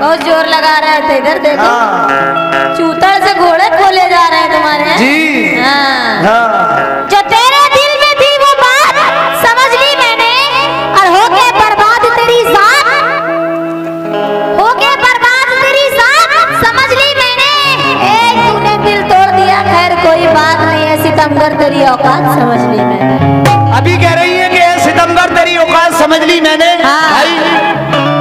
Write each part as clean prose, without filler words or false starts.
बहुत जोर लगा रहे थे इधर देखो। चूतड़ से घोड़े खोले जा रहे हैं तुम्हारे जी। जो तेरे दिल में थी वो बात समझ ली मैंने, और हो के बर्बाद तेरी साथ, हो के बर्बाद तेरी साथ समझ ली मैंने। एक तूने दिल तोड़ दिया, खैर कोई बात नहीं है, सितमगर तेरी औकात समझ ली मैंने। अभी कह रही है कि सितमगर तेरी औकात समझ ली मैंने।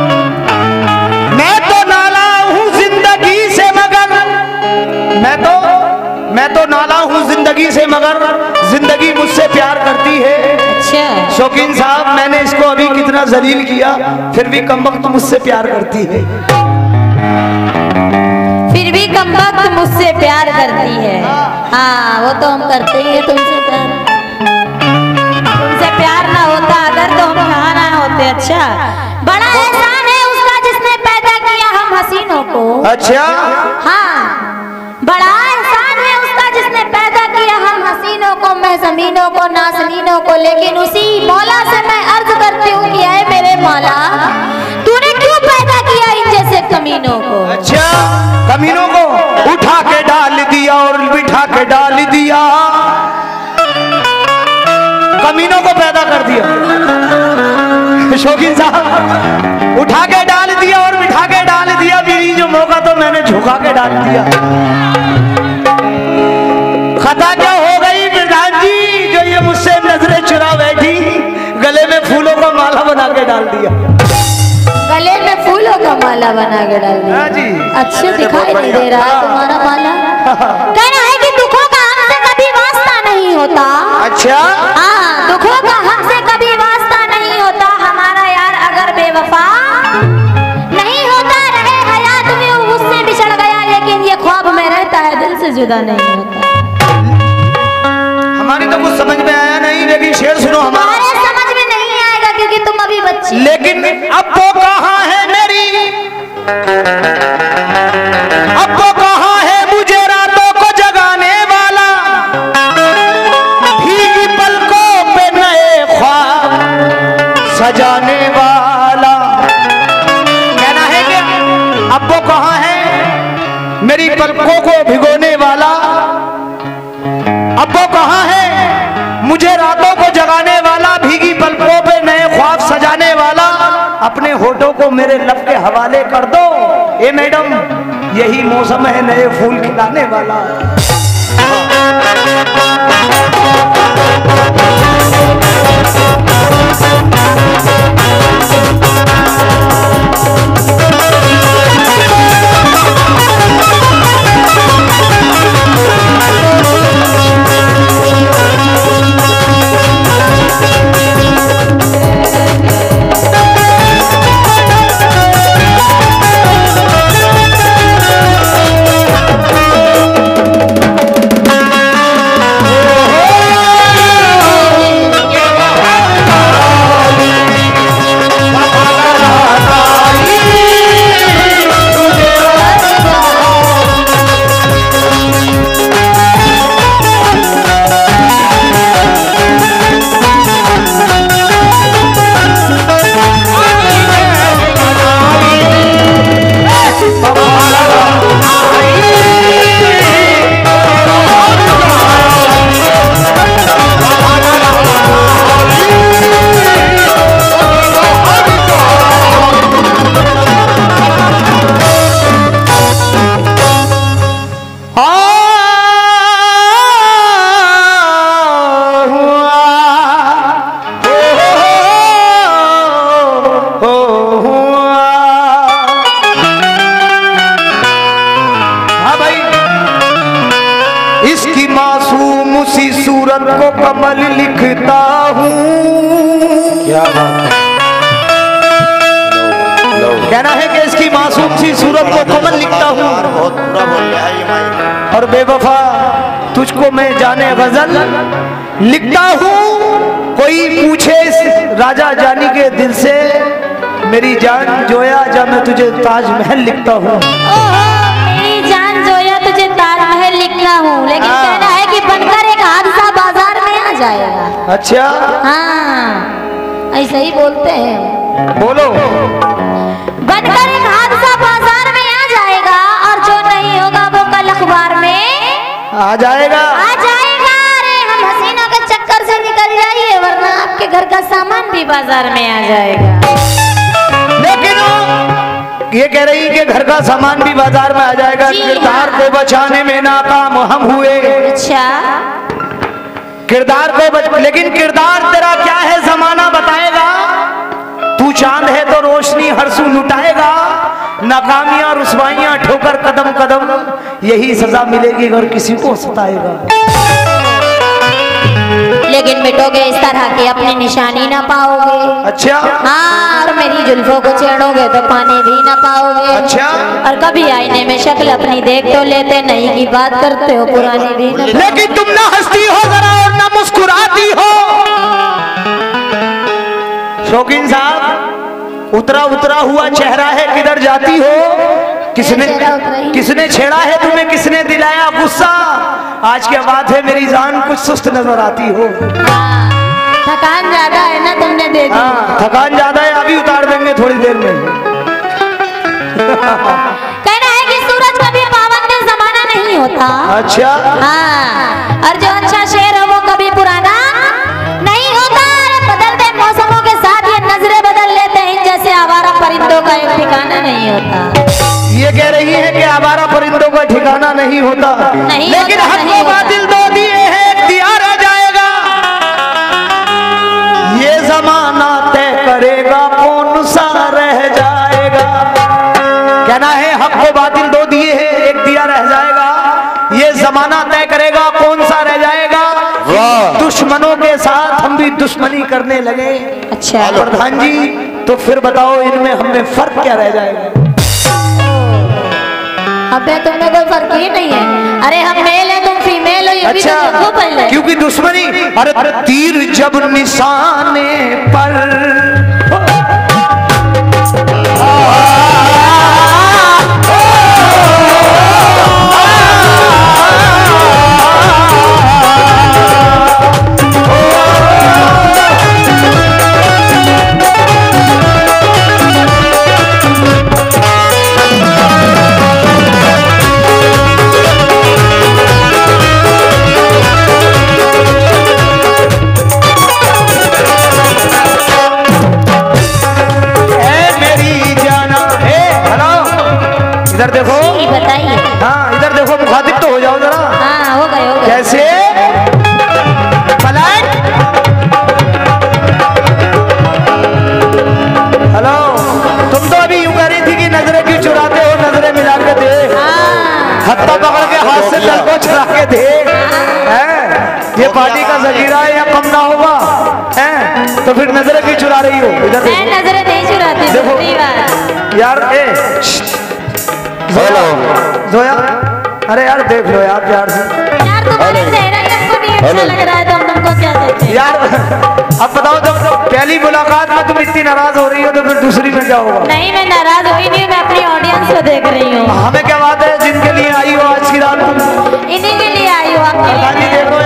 मैं तो नाला हूँ जिंदगी से मगर, मैं तो नाला हूँ जिंदगी से मगर जिंदगी मुझसे प्यार करती है। शौकीन साहब मैंने इसको अभी कितना जलील किया, फिर भी कमबख्त मुझसे प्यार करती है, फिर भी कमबख्त मुझसे प्यार करती है। हाँ वो तो हम करते ही हैं तुमसे प्यार। अच्छा बड़ा एहसान है उसका जिसने पैदा किया हम हसीनों को। अच्छा हाँ बड़ा एहसान है उसका जिसने पैदा किया हम हसीनों को, मैं जमीनों को, नासमीनों को। लेकिन उसी मौला से मैं अर्ज करती हूँ कि आए मेरे मौला, तूने क्यों पैदा किया इन जैसे कमीनों को। अच्छा कमीनों को उठा के डाल दिया और बिठा के डाल दिया, कमीनों को पैदा कर दिया। शौकीन साहब उठा के डाल दिया और बिठा के डाल दिया, मेरी जो मौका तो मैंने झुका के डाल दिया। खता क्या हो गई प्रधान जी जो ये मुझसे नजरें चुरा बैठी, गले में फूलों का माला बना के डाल दिया। गले में फूलों का माला बना के डाल दिया जी। अच्छे दिखाई नहीं दे रहा है तुम्हारा माला। कहना है कि दुखों का हमसे कभी वास्ता नहीं होता। अच्छा हाँ दुखों का हमसे कभी वास्ता नहीं होता, बेवफा नहीं होता। रहे हयात में उससे बिछड़ गया, लेकिन ये ख्वाब में रहता है, दिल से जुदा नहीं होता। हमारी तो कुछ समझ में आया नहीं, लेकिन शेर सुनो हमारे समझ में नहीं आएगा क्योंकि तुम अभी बच्ची। लेकिन अब वो कहाँ है मेरी, अब वो कहाँ है मुझे रातों को जगाने वाला, भीगी पलकों पे नए ख्वाब सजाने वाला। मेरी पलकों को भिगोने वाला अब वो कहाँ है, मुझे रातों को जगाने वाला, भीगी पलकों पे नए ख्वाब सजाने वाला। अपने होठों को मेरे लब के हवाले कर दो ए मैडम, यही मौसम है नए फूल खिलाने वाला। और बेवफा तुझको मैं जाने गजल लिखता हूँ, कोई पूछे इस राजा जानी के दिल से, मेरी जान जोया जा मैं तुझे ताजमहल लिखता हूँ। मेरी जान जोया तुझे ताजमहल लिखता हूँ, लेकिन कहना है कि बनकर एक हादसा बाजार में आ जाएगा। अच्छा हाँ ऐसा ही बोलते हैं, बोलो बनकर एक हादसा बाजार आ जाएगा आ जाएगा। अरे हम हसीना के चक्कर से निकल जाइए वरना आपके घर का सामान भी बाजार में आ जाएगा। लेकिन ये कह रही है कि घर का सामान भी बाजार में आ जाएगा। किरदार को बचाने में नाकाम हम हुए। अच्छा किरदार को लेकिन किरदार तेरा क्या है जमाना बताएगा। तू चांद है तो रोशनी हर सू लुटाएगा। नाकामियां रुसवाइयां ठोकर कदम कदम यही सजा मिलेगी और किसी को सताएगा। लेकिन मिटोगे इस तरह के अपनी निशानी ना पाओगे। अच्छा हाँ, और मेरी जुल्फों को छेड़ोगे तो पानी भी ना पाओगे। अच्छा और कभी आईने में शक्ल अपनी देख तो लेते नहीं की बात करते हो पुरानी भी। लेकिन तुम ना हंसती हो जरा और ना मुस्कुराती हो। शौकीन साहब उतरा उतरा हुआ चेहरा है किधर जाती हो। किसने छेड़ा है तुम्हें, किसने दिलाया गुस्सा। आज के बाद है मेरी जान कुछ सुस्त नजर आती हो। थकान ज्यादा है ना तुमने दे दी। थकान ज्यादा है अभी उतार देंगे थोड़ी देर में। कह रहा है कि सूरज कभी पाबंद जमाना नहीं होता। अच्छा हाँ, और जो अच्छा शेर है वो कभी पुराना नहीं होता। बदलते मौसमों के साथ ये नजरें बदल लेते हैं जैसे आवारा परिंदों का एक ठिकाना नहीं होता। ये कह रही है कि आवारा परिंदों का ठिकाना नहीं होता। नहीं लेकिन होता, हमको बातिल दो दिए है दिया रह जाएगा। ये जमाना तय करेगा कौन सा रह जाएगा। कहना है हमको बातिल दो दिए है एक दिया रह जाएगा। ये जमाना तय करेगा कौन सा रह जाएगा। दुश्मनों के साथ हम भी दुश्मनी करने लगे। अच्छा प्रधान जी तो फिर बताओ इनमें हमने फर्क क्या रह जाएगा। अबे तुमने कोई फर्क ही नहीं है। अरे हम मेल है तुम फीमेल हो ये भी तो पहले क्योंकि दुश्मनी। अरे तीर जब निशाने पर पार्टी का जजीरा है या कम ना होगा हैं तो फिर नजरें क्यों चुरा रही हो। इधर नजरें नहीं चुराती देखो यार। ए ज़ोया अरे यार देख लो यार प्यार से यार तुम्हारे चेहरा तुमको भी अच्छा लग रहा है तो हम तुमको क्या देते यार। अब बताओ जब पहली मुलाकात में तुम इतनी नाराज हो रही हो तो फिर दूसरी में क्या होगा। नहीं मैं नाराज हुई नहीं, मैं अपनी ऑडियंस को देख रही हूँ। हमें क्या बात है जिनके लिए आई हो आज की रात इन्हीं के लिए आई हो। आप देखो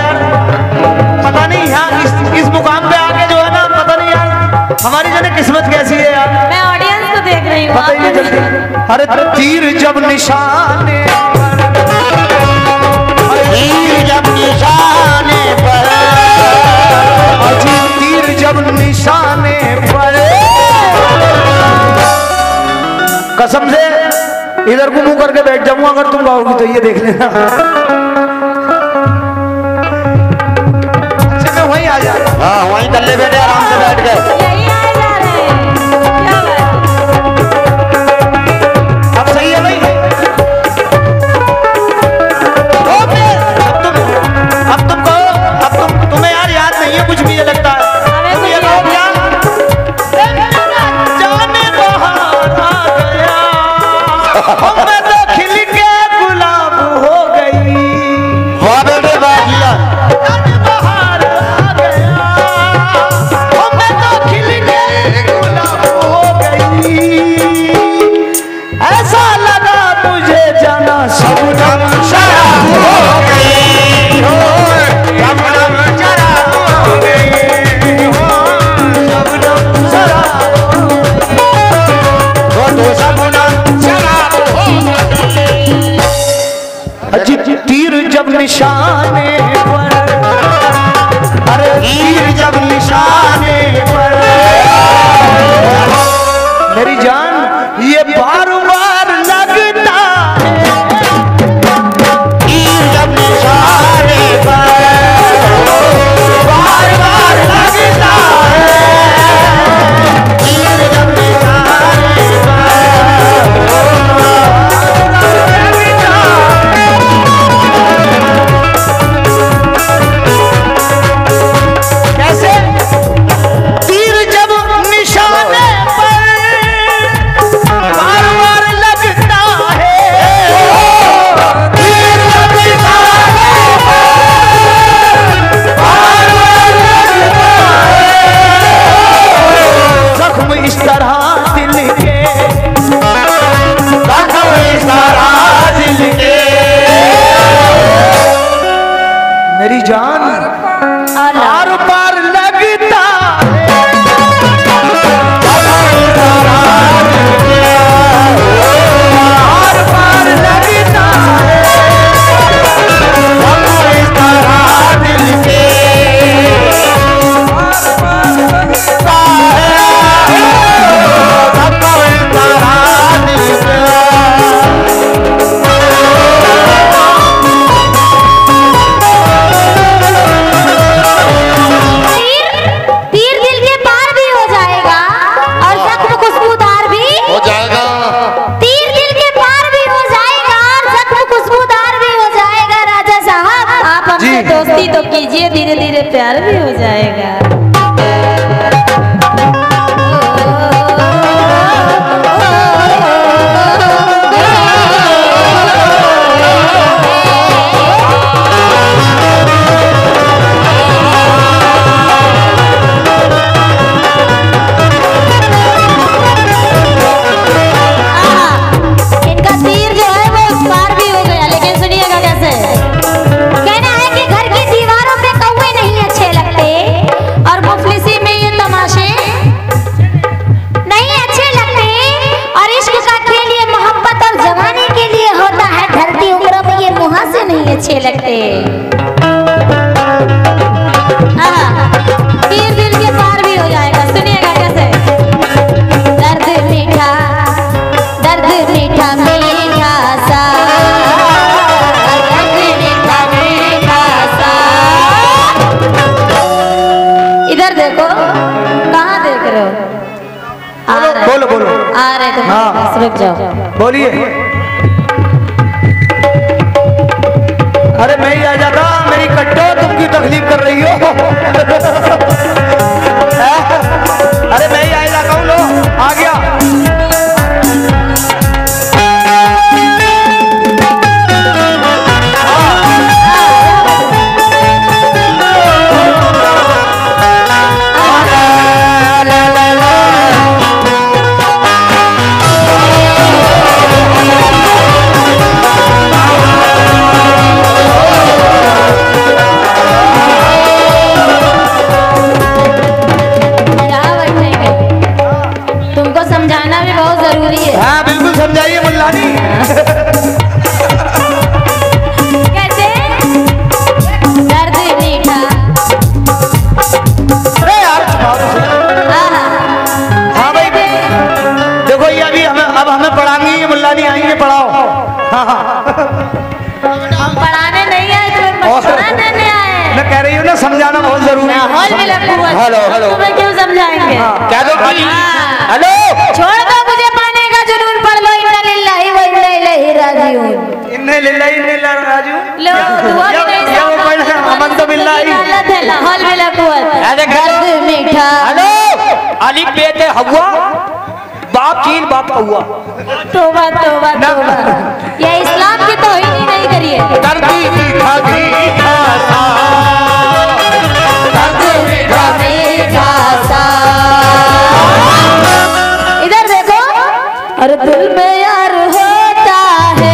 पता नहीं यार इस मुकाम पे आके जो है ना पता नहीं यार हमारी जो है किस्मत कैसी है यार। मैं ऑडियंस को देख रही हूँ पता ही नहीं। अरे तीर जब निशाने पर तीर जब निशाने पर कसम से इधर को मुंह करके बैठ जाऊंगा अगर तुम गाओगी तो ये देख लेना। हाँ वहीं कर ले बेटे आराम से बैठ गए। अब सही है भाई। अब तुम तुम्हें यार याद नहीं है कुछ भी ये लगता है। निशान है दोस्ती तो कीजिए, धीरे धीरे प्यार भी हो जाएगा। अच्छे लगते फिर दिल के पार भी हो जाएगा। सुनिएगा कैसे, दर्द मीठा मीठा सा, दर्द मीठा मीठा सा। इधर देखो, कहाँ देख रहे हो? बोलो बोलो आ रहे थे। हाँ रुक जाओ, बोलिए। अरे मैं ही आ जाता, मेरी कट्टो तुम क्यों तकलीफ कर रही हो? अरे मैं ही आ जाता हूँ, लो आ गया। समझाना बहुत जरूरी है। हेलो हेलो क्यों समझाएंगे? क्या दो हेलो, छोड़ दो मुझे पाने का जुनून, पढ़ लो इन्ना लिल्लाही व इन्ना इलैहि राजिऊन। इन्ना लिल्लाही व इन्ना इलैहि राजिऊन। लो दुआ नहीं वो पढ़ है, अमन तो बिल्लाही गलत है। लाहौल में लकवत अरे दर्द मीठा। हेलो अलिफ बे ते हवा, बाप चीन बाप हुआ। तौबा तौबा तौबा, ये इस्लाम की तौहीन ही नहीं करिए। दर्द मीठा मीठा सा, इधर देखो। अरे दिल में यार होता है,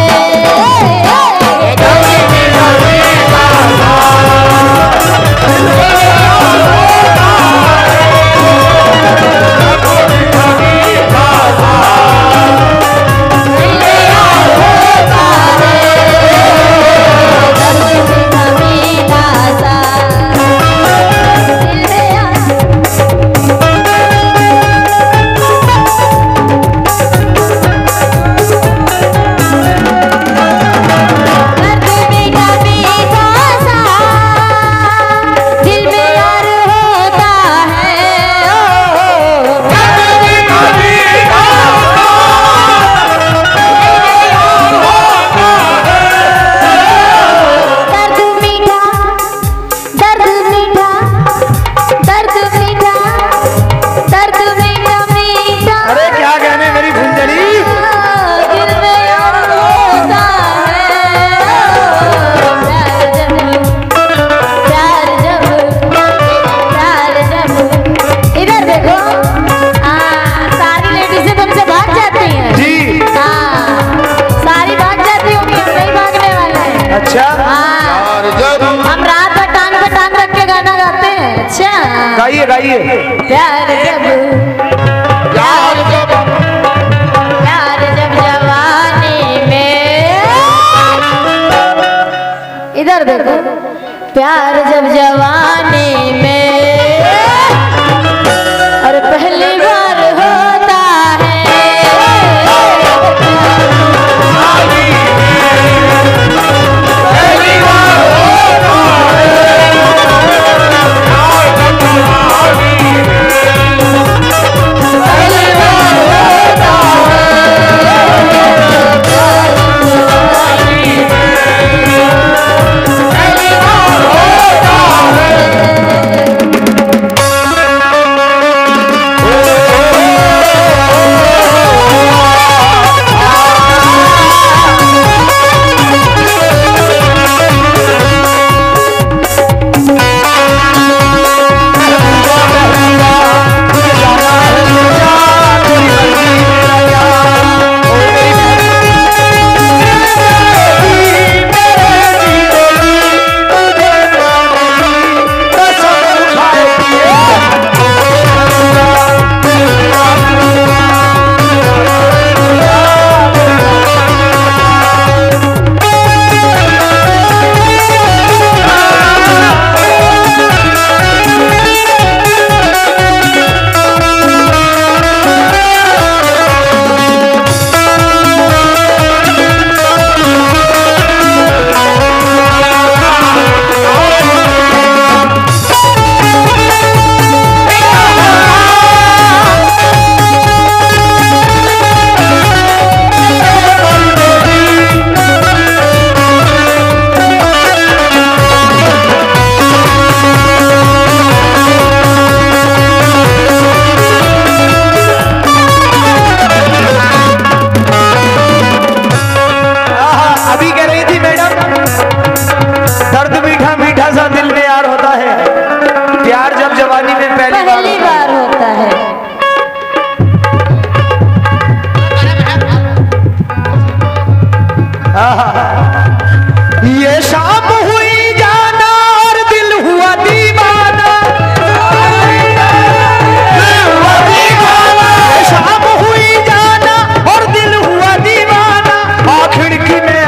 गाइए गाइए। प्यार जब प्यार जब प्यार जब जवानी में, इधर देखो। प्यार जब जवानी में, अरे पहली बार होता है। ये शाम हुई जाना और दिल हुआ दीवाना, शाम हुई जाना और दिल हुआ दीवाना, खिड़की में आ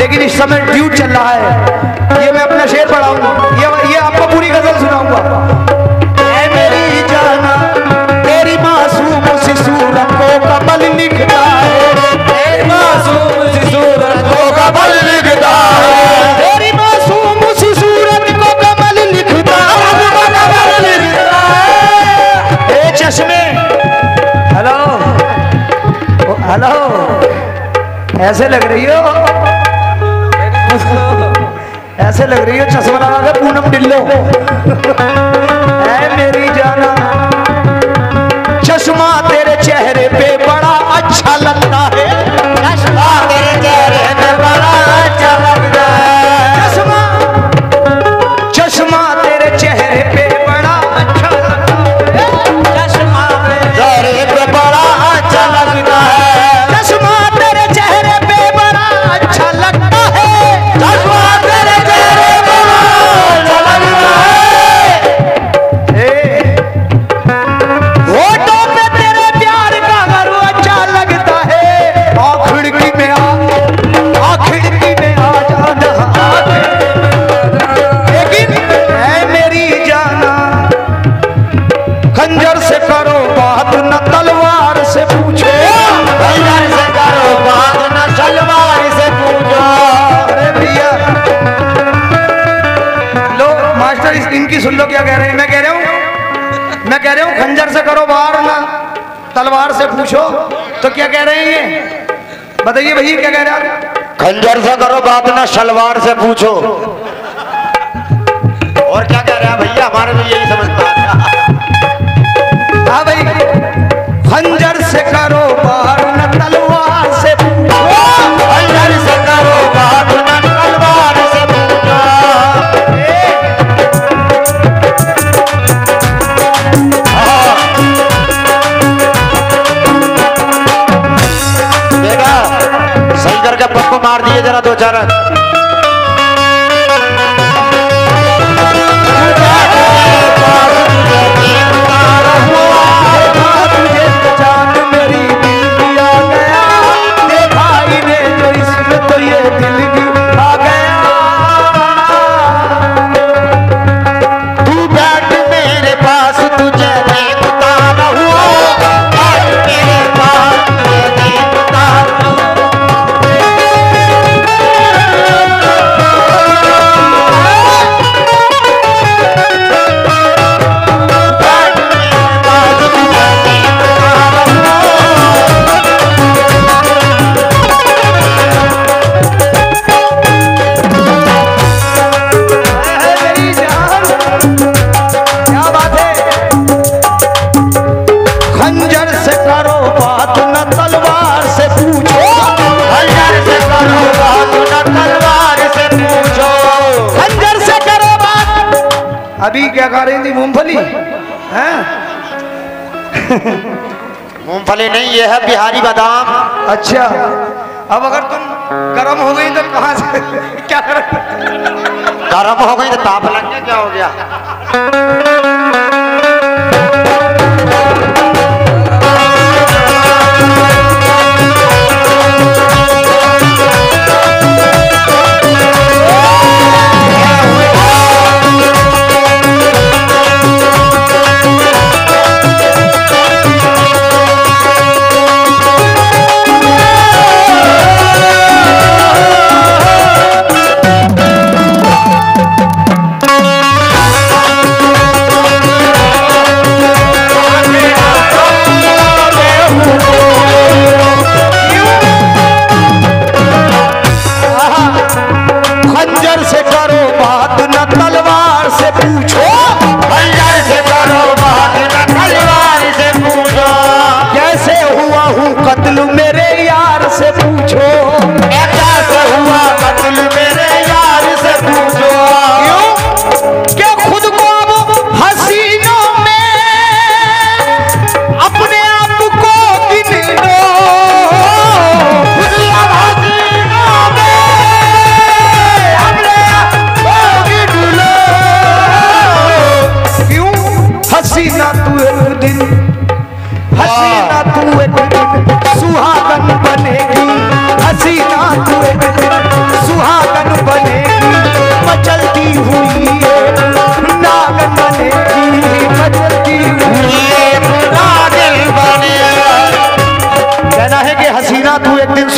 लेकिन इस समय ड्यूट चल रहा है, ये मैं अपना शेर पढ़ाऊंगा, ये आपको पूरी गजल सुनाऊंगा। ऐ मेरी जाना तेरी मासूम सी सूरत को कमल लिखता है, तेरी मासूम सी सूरत को कमल लिखता है, तेरी मासूम सी सूरत को कमल लिखता है। ए चश्मे हेलो हेलो ऐसे लग रही हो, ऐसे लग रही है चश्मा लगा के पूनम ढिल्लो। ऐ मेरी जाना चश्मा तेरे चेहरे पे बड़ा अच्छा लगता है, चश्मा तेरे चेहरे पे बड़ा अच्छा लगता है, चश्मा चश्मा तेरे चेहरे पे बड़ा अच्छा लगता है, चश्मा तेरे चेहरे पे बड़ा अच्छा लगता है, चश्मा तेरे चेहरे पे बड़ा अच्छा लगता है, चश्मा तेरे चेहरे पे बड़ा लगता है, होठों पे तेरे प्यार का घर अच्छा लगता है। आ खिड़की में आ जाना, लेकिन ऐ मेरी जाना खंजर से करो बात न तलवार से पूछो, खंजर से करो बात न तलवार से पूछो। इनकी सुन लो क्या कह रहे हैं, मैं कह रहा हूं खंजर से करो बाहर ना तलवार से पूछो, तो क्या कह रहे हैं ये बताइए भैया, क्या कह रहे हैं? खंजर से करो बात ना शलवार से पूछो। और क्या कह रहा है भैया, हमारे तो यही समझता है। हाँ भाई, खंजर से करो बाहर ना तलवार से पूछो, मार दिए जरा दो चार। अभी क्या खा रही थी? मूंगफली। मूंगफली नहीं, ये है बिहारी बादाम। अच्छा, अब अगर तुम गर्म हो गई तो कहां से क्या करें? गर्म हो गई तो ताप लग गया, क्या हो गया?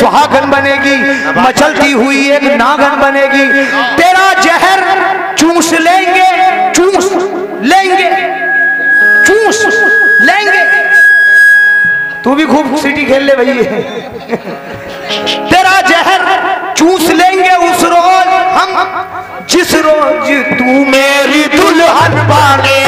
सुहागन बनेगी, मचलती हुई एक नागन बनेगी। तेरा जहर चूस लेंगे, चूस लेंगे, चूस लेंगे। तू भी खूब सीटी खेल ले भैया। तेरा जहर चूस लेंगे उस रोज हम, जिस रोज तू मेरी दुल्हन बने।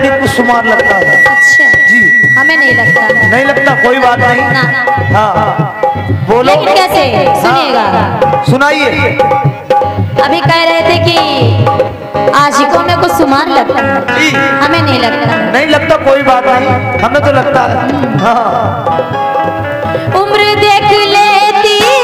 भी कुछ शुमार लगता है। अच्छा जी, हमें नहीं लगता। नहीं लगता, कोई बात नहीं। हाँ बोलो। लेकिन कैसे सुनिएगा? सुनाइए। अभी कह रहे थे कि आशिकों में कुछ शुमार लगता है जी, हमें नहीं लगता। नहीं लगता, कोई बात नहीं, हमें तो लगता है। हाँ, उम्र देख लेती है।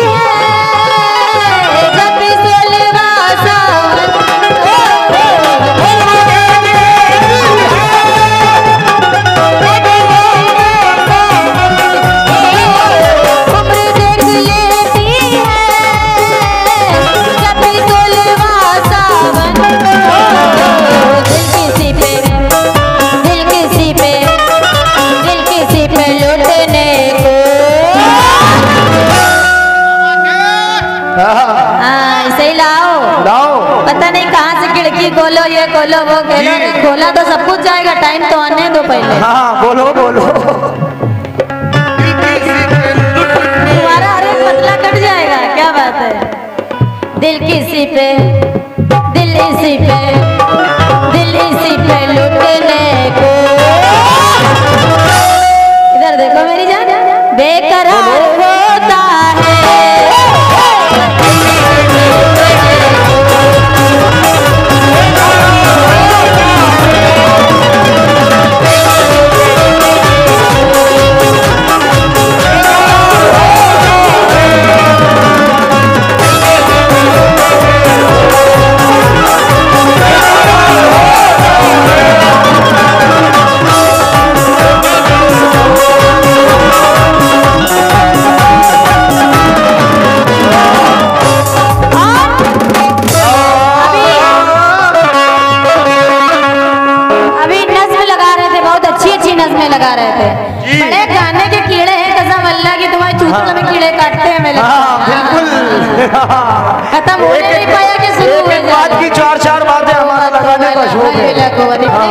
खोलो ये खोलो वो खोलो, खोला तो सब कुछ जाएगा, टाइम तो आने दो पहले। हाँ बोलो बोलो। तुम्हारा अरे पतला कट जाएगा, क्या बात है। दिल किसी पे, दिल इसी पे, दिल इसी पे लुटने को। इधर देखो मेरी जान, बेकरार होता है।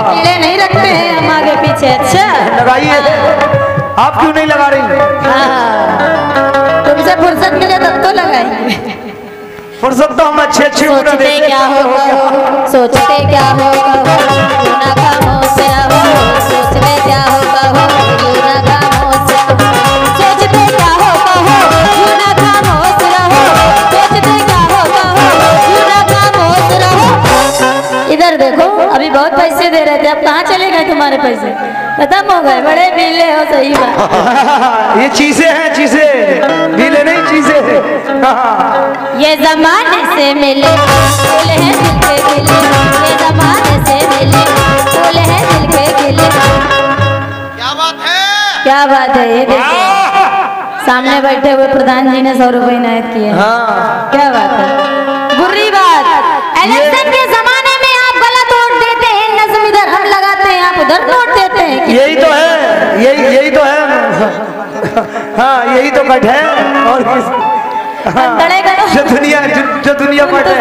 कीड़े नहीं रखते हैं हम आगे पीछे। अच्छा लगाइए, आप क्यों नहीं लगा रही? तुमसे फुर्सत मिले तब तो लगाइए। फुर्सत तो हम अच्छे अच्छे सोचते क्या होगा, सोचते क्या होगा, सोचते क्या होगा, सोचते क्या होगा। इधर देखो, अभी बहुत पैसे दे रहे थे, अब कहाँ चले गए तुम्हारे पैसे? खत्म हो गए, बड़े पीले हो। सही बात। ये चीजें हैं, चीजें पीले नहीं, चीजें ये जमाने से मिले बोले हैं दिल के गिले, ये जमाने से मिले बोले हैं दिल के गिले। क्या बात है, क्या बात है। ये देखो सामने बैठे हुए प्रधान जी ने 100 रुपए इनायत किए। हाँ क्या बात है, बुरी बात। इलेक्शन के जमाने में आप गलत वोट देते हैं, नज़म इधर हम लगाते हैं, आप उधर वोट देते हैं। यही तो है, यही तो है। हाँ यही तो कट है। और जो दुनिया कट है।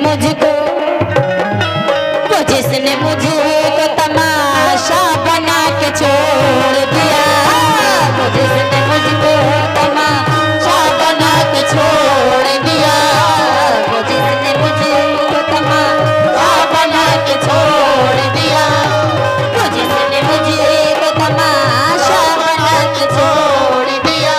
मुझको तमाशा बना के छोड़ दिया, जिसने मुझको तमाशा बना के छोड़ दिया, जिसने मुझको तमाशा बना के छोड़ दिया, जिसने मुझको तमाशा बना के छोड़ दिया।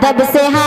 अदब से हाथ